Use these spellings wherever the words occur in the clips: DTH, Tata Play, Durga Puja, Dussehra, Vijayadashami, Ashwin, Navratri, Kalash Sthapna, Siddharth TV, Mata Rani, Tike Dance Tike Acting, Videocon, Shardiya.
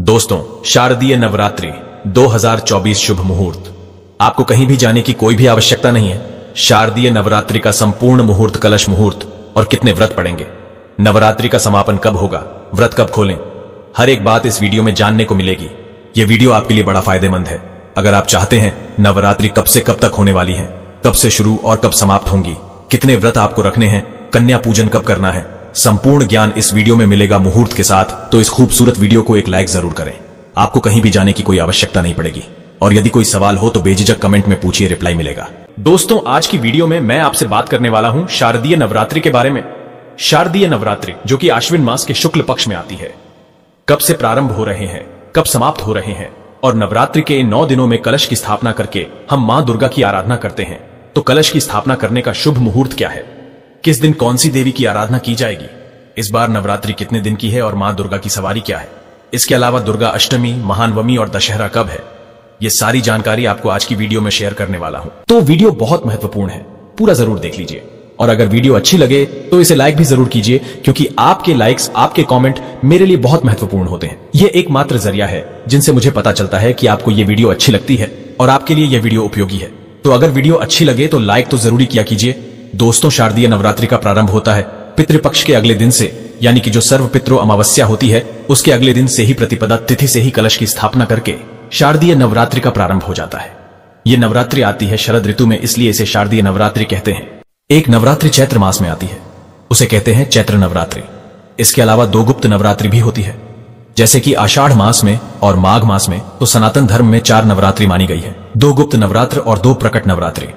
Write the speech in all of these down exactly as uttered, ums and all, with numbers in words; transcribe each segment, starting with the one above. दोस्तों, शारदीय नवरात्रि दो हज़ार चौबीस शुभ मुहूर्त। आपको कहीं भी जाने की कोई भी आवश्यकता नहीं है। शारदीय नवरात्रि का संपूर्ण मुहूर्त कलश मुहूर्त। और कितने व्रत पड़ेंगे, नवरात्रि का समापन कब होगा, व्रत कब खोलें, हर एक बात इस वीडियो में जानने को मिलेगी। ये वीडियो आपके लिए बड़ा फायदेमंद है। अगर आप चाहते हैं नवरात्रि कब से कब तक होने वाली है, कब से शुरू और कब समाप्त होंगी, कितने व्रत आपको रखने हैं, कन्या पूजन कब करना है, संपूर्ण ज्ञान इस वीडियो में मिलेगा मुहूर्त के साथ। तो इस खूबसूरत वीडियो को एक लाइक जरूर करें। आपको कहीं भी जाने की कोई आवश्यकता नहीं पड़ेगी। और यदि कोई सवाल हो तो बेझिझक कमेंट में पूछिए, रिप्लाई मिलेगा। दोस्तों, आज की वीडियो में मैं आपसे बात करने वाला हूं शारदीय नवरात्रि के बारे में। शारदीय नवरात्रि जो कि आश्विन मास के शुक्ल पक्ष में आती है, कब से प्रारंभ हो रहे हैं, कब समाप्त हो रहे हैं, और नवरात्रि के इन नौ दिनों में कलश की स्थापना करके हम मां दुर्गा की आराधना करते हैं। तो कलश की स्थापना करने का शुभ मुहूर्त क्या है, किस दिन कौन सी देवी की आराधना की जाएगी, इस बार नवरात्रि कितने दिन की है और मां दुर्गा की सवारी क्या है, इसके अलावा दुर्गा अष्टमी, महानवमी और दशहरा कब है, ये सारी जानकारी आपको आज की वीडियो में शेयर करने वाला हूं। तो वीडियो बहुत महत्वपूर्ण है, पूरा जरूर देख लीजिए। और अगर वीडियो अच्छी लगे तो इसे लाइक भी जरूर कीजिए, क्योंकि आपके लाइक्स, आपके कॉमेंट मेरे लिए बहुत महत्वपूर्ण होते हैं। ये एकमात्र जरिया है जिनसे मुझे पता चलता है कि आपको ये वीडियो अच्छी लगती है और आपके लिए यह वीडियो उपयोगी है। तो अगर वीडियो अच्छी लगे तो लाइक तो जरूर किया कीजिए। दोस्तों, शारदीय नवरात्रि का प्रारंभ होता है पितृपक्ष के अगले दिन से, यानी कि जो सर्व पितरो अमावस्या होती है उसके अगले दिन से ही, प्रतिपदा तिथि से ही कलश की स्थापना करके शारदीय नवरात्रि का प्रारंभ हो जाता है। ये नवरात्रि आती है शरद ऋतु में, इसलिए इसे शारदीय नवरात्रि कहते हैं। एक नवरात्रि चैत्र मास में आती है, उसे कहते हैं चैत्र नवरात्रि। इसके अलावा दो गुप्त नवरात्रि भी होती है, जैसे कि आषाढ़ मास में और माघ मास में। तो सनातन धर्म में चार नवरात्रि मानी गई है, दो गुप्त नवरात्र और दो प्रकट नवरात्रि।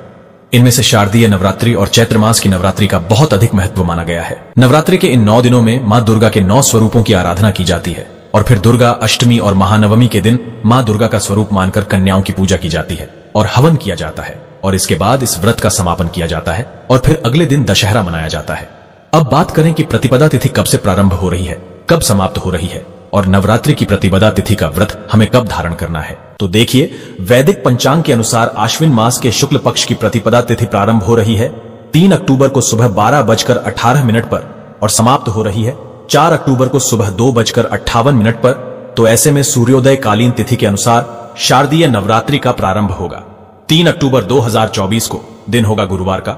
इनमें से शारदीय नवरात्रि और चैत्र मास की नवरात्रि का बहुत अधिक महत्व माना गया है। नवरात्रि के इन नौ दिनों में माँ दुर्गा के नौ स्वरूपों की आराधना की जाती है। और फिर दुर्गा अष्टमी और महानवमी के दिन माँ दुर्गा का स्वरूप मानकर कन्याओं की पूजा की जाती है और हवन किया जाता है। और इसके बाद इस व्रत का समापन किया जाता है और फिर अगले दिन दशहरा मनाया जाता है। अब बात करें कि प्रतिपदा तिथि कब से प्रारंभ हो रही है, कब समाप्त हो रही है, और नवरात्रि की प्रतिपदा तिथि का व्रत हमें कब धारण करना है। तो देखिए, वैदिक पंचांग के अनुसार आश्विन मास के शुक्ल पक्ष की प्रतिपदा तिथि प्रारंभ हो रही है तीन अक्टूबर को सुबह बारह बजकर अठारह मिनट पर और समाप्त हो रही है चार अक्टूबर को सुबह दो बजकर अट्ठावन मिनट पर। तो ऐसे में सूर्योदय कालीन तिथि के अनुसार शारदीय नवरात्रि का प्रारंभ होगा तीन अक्टूबर दो हज़ार चौबीस को। दिन होगा गुरुवार का।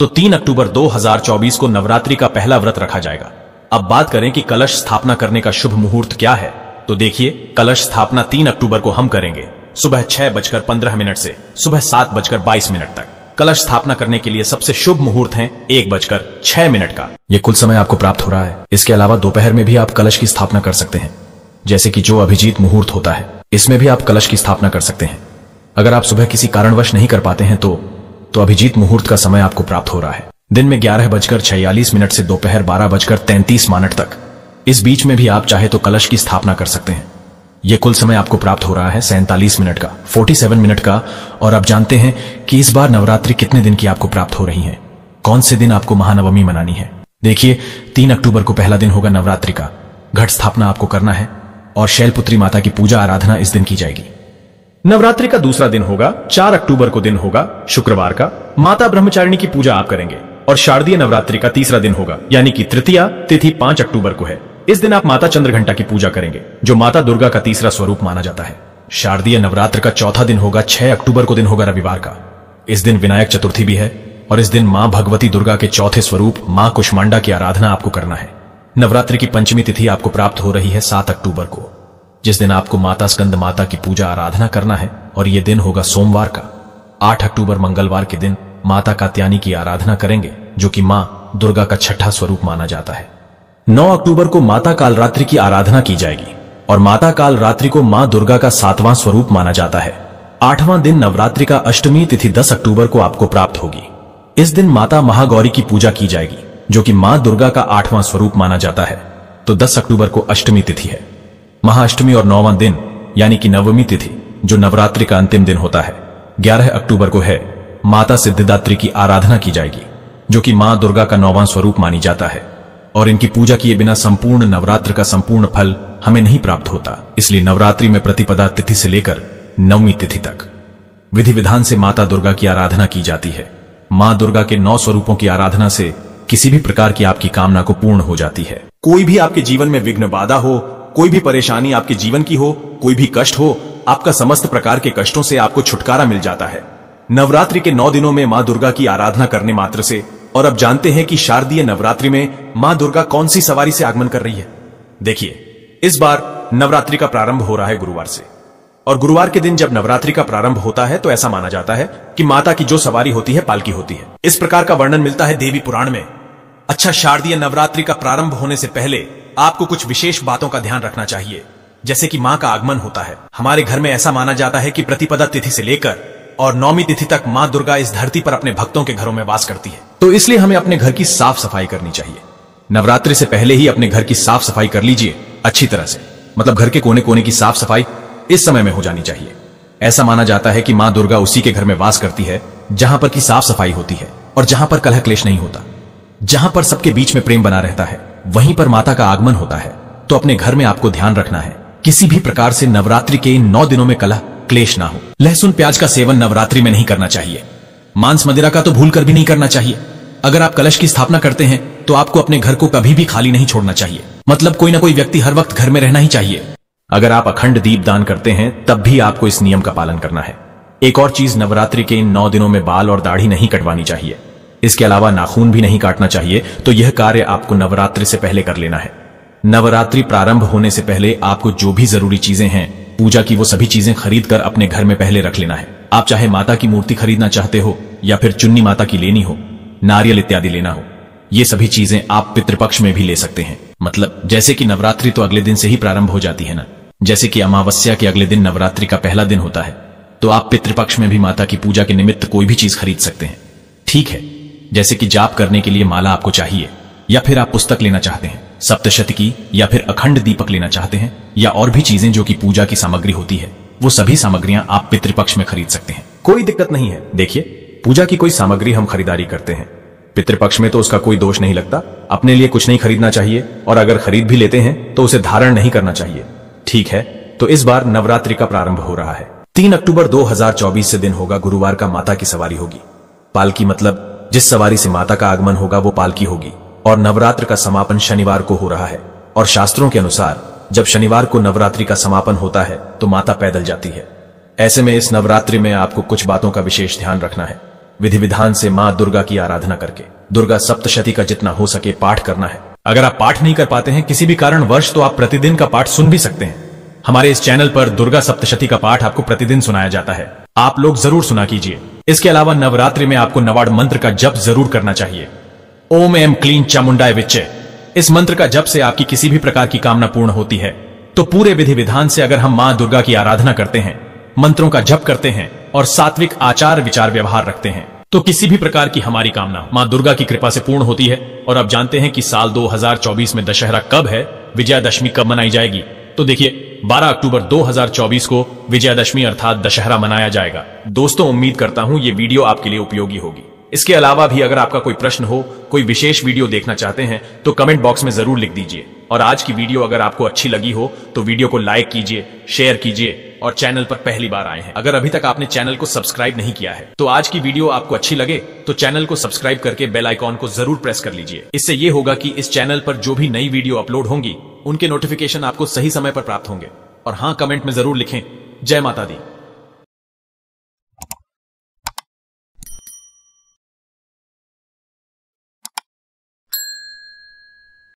तो तीन अक्टूबर दो हज़ार चौबीस को नवरात्रि का पहला व्रत रखा जाएगा। अब बात करें कि कलश स्थापना करने का शुभ मुहूर्त क्या है। तो देखिए, कलश स्थापना तीन अक्टूबर को हम करेंगे सुबह छह बजकर पंद्रह मिनट से सुबह सात बजकर बाईस मिनट तक। कलश स्थापना करने के लिए सबसे शुभ मुहूर्त है एक बजकर छह मिनट का। यह कुल समय आपको प्राप्त हो रहा है। इसके अलावा दोपहर में भी आप कलश की स्थापना कर सकते हैं, जैसे कि जो अभिजीत मुहूर्त होता है इसमें भी आप कलश की स्थापना कर सकते हैं। अगर आप सुबह किसी कारणवश नहीं कर पाते हैं तो, तो अभिजीत मुहूर्त का समय आपको प्राप्त हो रहा है। दिन में ग्यारह बजकर छियालीस मिनट से दोपहर बारह बजकर तैंतीस मिनट तक, इस बीच में भी आप चाहे तो कलश की स्थापना कर सकते हैं। यह कुल समय आपको प्राप्त हो रहा है सैंतालीस मिनट का, सैंतालीस मिनट का। और आप जानते हैं कि इस बार नवरात्रि कितने दिन की आपको प्राप्त हो रही है, कौन से दिन आपको महानवमी मनानी है। देखिए, तीन अक्टूबर को पहला दिन होगा नवरात्रि का। घट स्थापना आपको करना है और शैलपुत्री माता की पूजा आराधना इस दिन की जाएगी। नवरात्रि का दूसरा दिन होगा चार अक्टूबर को, दिन होगा शुक्रवार का। माता ब्रह्मचारिणी की पूजा आप करेंगे। और शारदीय नवरात्रि का तीसरा दिन होगा, यानी कि तृतीया तिथि पांच अक्टूबर को है। इस दिन आप माता चंद्रघंटा की पूजा करेंगे, जो माता दुर्गा का तीसरा स्वरूप माना जाता है। शारदीय नवरात्र का चौथा दिन होगा छह अक्टूबर को, दिन होगा रविवार का। इस दिन विनायक चतुर्थी भी है और इस दिन मां भगवती दुर्गा के चौथे स्वरूप मां कुष्मांडा की आराधना आपको करना है। नवरात्रि की पंचमी तिथि आपको प्राप्त हो रही है सात अक्टूबर को, जिस दिन आपको माता स्कंद माता की पूजा आराधना करना है। और यह दिन होगा सोमवार का। आठ अक्टूबर मंगलवार के दिन माता कात्यायनी की आराधना करेंगे, जो कि मां दुर्गा का छठा स्वरूप माना जाता है। नौ अक्टूबर को माता कालरात्रि की आराधना की जाएगी और माता कालरात्रि को मां दुर्गा का सातवां स्वरूप माना जाता है। आठवां दिन नवरात्रि का अष्टमी तिथि दस अक्टूबर को आपको प्राप्त होगी। इस दिन माता महागौरी की पूजा की जाएगी, जो कि मां दुर्गा का आठवां स्वरूप माना जाता है। तो दस अक्टूबर को अष्टमी तिथि है। महाअष्टमी और नौवां दिन यानी कि नवमी तिथि, जो नवरात्रि का अंतिम दिन होता है, ग्यारह अक्टूबर को है। माता सिद्धिदात्री की आराधना की जाएगी, जो कि मां दुर्गा का नौवां स्वरूप मानी जाता है। और इनकी पूजा किए बिना संपूर्ण नवरात्र का संपूर्ण फल हमें नहीं प्राप्त होता। इसलिए नवरात्रि में प्रतिपदा तिथि से लेकर नवमी तिथि तक विधि विधान से माता दुर्गा की आराधना की जाती है। मां दुर्गा के नौ स्वरूपों की आराधना से किसी भी प्रकार की आपकी कामना को पूर्ण हो जाती है। कोई भी आपके जीवन में विघ्न बाधा हो कोई भी परेशानी आपके जीवन की हो, कोई भी कष्ट हो, आपका समस्त प्रकार के कष्टों से आपको छुटकारा मिल जाता है। नवरात्रि के नौ दिनों में माँ दुर्गा की आराधना करने मात्र से। और अब जानते हैं कि शारदीय नवरात्रि में माँ दुर्गा कौन सी सवारी से आगमन कर रही है। देखिए, इस बार नवरात्रि का प्रारंभ हो रहा है गुरुवार से, और गुरुवार के दिन जब नवरात्रि का प्रारंभ होता है तो ऐसा माना जाता है कि माता की जो सवारी होती है पालकी होती है। इस प्रकार का वर्णन मिलता है देवी पुराण में। अच्छा, शारदीय नवरात्रि का प्रारंभ होने से पहले आपको कुछ विशेष बातों का ध्यान रखना चाहिए, जैसे कि माँ का आगमन होता है। हमारे घर में ऐसा माना जाता है कि प्रतिपदा तिथि से लेकर और नौमी तिथि तक माँ दुर्गा इस धरती पर अपने भक्तों के घरों में वास करती है, तो इसलिए हमें अपने घर की साफ सफाई करनी चाहिए। नवरात्रि से पहले ही अपने घर की साफ सफाई कर लीजिए अच्छी तरह से, मतलब घर के कोने कोने की साफ सफाई इस समय में हो जानी चाहिए। ऐसा माना जाता है कि माँ दुर्गा उसी के घर में वास करती है जहां पर की साफ सफाई होती है और जहां पर कलह क्लेश नहीं होता, जहां पर सबके बीच में प्रेम बना रहता है, वहीं पर माता का आगमन होता है। तो अपने घर में आपको ध्यान रखना है किसी भी प्रकार से नवरात्रि के इन नौ दिनों में कलह क्लेश ना हो। लहसुन प्याज का सेवन नवरात्रि में नहीं करना चाहिए, मांस मदिरा का तो भूल कर भी नहीं करना चाहिए। अगर आप कलश की स्थापना करते हैं तो आपको अपने घर को कभी भी खाली नहीं छोड़ना चाहिए, मतलब कोई ना कोई व्यक्ति हर वक्त घर में रहना ही चाहिए। अगर आप अखंड दीप दान करते हैं तब भी आपको इस नियम का पालन करना है। एक और चीज, नवरात्रि के इन नौ दिनों में बाल और दाढ़ी नहीं कटवानी चाहिए, इसके अलावा नाखून भी नहीं काटना चाहिए। तो यह कार्य आपको नवरात्रि से पहले कर लेना है। नवरात्रि प्रारंभ होने से पहले आपको जो भी जरूरी चीजें हैं पूजा की, वो सभी चीजें खरीद कर अपने घर में पहले रख लेना है। आप चाहे माता की मूर्ति खरीदना चाहते हो या फिर चुन्नी माता की लेनी हो, नारियल इत्यादि लेना हो, ये सभी चीजें आप पितृपक्ष में भी ले सकते हैं। मतलब जैसे कि नवरात्रि तो अगले दिन से ही प्रारंभ हो जाती है ना, जैसे कि अमावस्या के अगले दिन नवरात्रि का पहला दिन होता है, तो आप पितृपक्ष में भी माता की पूजा के निमित्त कोई भी चीज खरीद सकते हैं। ठीक है, जैसे कि जाप करने के लिए माला आपको चाहिए, या फिर आप पुस्तक लेना चाहते हैं सप्तशतकी, या फिर अखंड दीपक लेना चाहते हैं, या और भी चीजें जो कि पूजा की सामग्री होती है, वो सभी सामग्रियां आप पितृपक्ष में खरीद सकते हैं, कोई दिक्कत नहीं है। देखिए, पूजा की कोई सामग्री हम खरीदारी करते हैं पितृपक्ष में तो उसका कोई दोष नहीं लगता। अपने लिए कुछ नहीं खरीदना चाहिए, और अगर खरीद भी लेते हैं तो उसे धारण नहीं करना चाहिए। ठीक है, तो इस बार नवरात्रि का प्रारंभ हो रहा है तीन अक्टूबर दो हजार चौबीस से दिन होगा गुरुवार का। माता की सवारी होगी पालकी, मतलब जिस सवारी से माता का आगमन होगा वो पालकी होगी। और नवरात्र का समापन शनिवार को हो रहा है, और शास्त्रों के अनुसार जब शनिवार को नवरात्रि का समापन होता है तो माता पैदल जाती है। ऐसे में इस नवरात्रि में आपको कुछ बातों का विशेष ध्यान रखना है। विधि विधान से मां दुर्गा की आराधना करके दुर्गा सप्तशती का जितना हो सके पाठ करना है। अगर आप पाठ नहीं कर पाते हैं किसी भी कारणवश तो आप प्रतिदिन का पाठ सुन भी सकते हैं। हमारे इस चैनल पर दुर्गा सप्तशती का पाठ आपको प्रतिदिन सुनाया जाता है, आप लोग जरूर सुना कीजिए। इसके अलावा नवरात्रि में आपको नवाड़ मंत्र का जप जरूर करना चाहिए। ओम एम क्लीं चामुंडाय विच्चे, इस मंत्र का जप से आपकी किसी भी प्रकार की कामना पूर्ण होती है। तो पूरे विधि विधान से अगर हम मां दुर्गा की आराधना करते हैं, मंत्रों का जप करते हैं और सात्विक आचार विचार व्यवहार रखते हैं तो किसी भी प्रकार की हमारी कामना मां दुर्गा की कृपा से पूर्ण होती है। और अब जानते हैं कि साल दो हजार चौबीस में दशहरा कब है, विजयादशमी कब मनाई जाएगी। तो देखिए, बारह अक्टूबर दो हजार चौबीस को विजयादशमी अर्थात दशहरा मनाया जाएगा। दोस्तों, उम्मीद करता हूं ये वीडियो आपके लिए उपयोगी होगी। इसके अलावा भी अगर आपका कोई प्रश्न हो, कोई विशेष वीडियो देखना चाहते हैं तो कमेंट बॉक्स में जरूर लिख दीजिए। और आज की वीडियो अगर आपको अच्छी लगी हो तो वीडियो को लाइक कीजिए, शेयर कीजिए। और चैनल पर पहली बार आए हैं, अगर अभी तक आपने चैनल को सब्सक्राइब नहीं किया है तो आज की वीडियो आपको अच्छी लगे तो चैनल को सब्सक्राइब करके बेल आइकॉन को जरूर प्रेस कर लीजिए। इससे ये होगा कि इस चैनल पर जो भी नई वीडियो अपलोड होंगी उनके नोटिफिकेशन आपको सही समय पर प्राप्त होंगे। और हाँ, कमेंट में जरूर लिखें जय माता दी।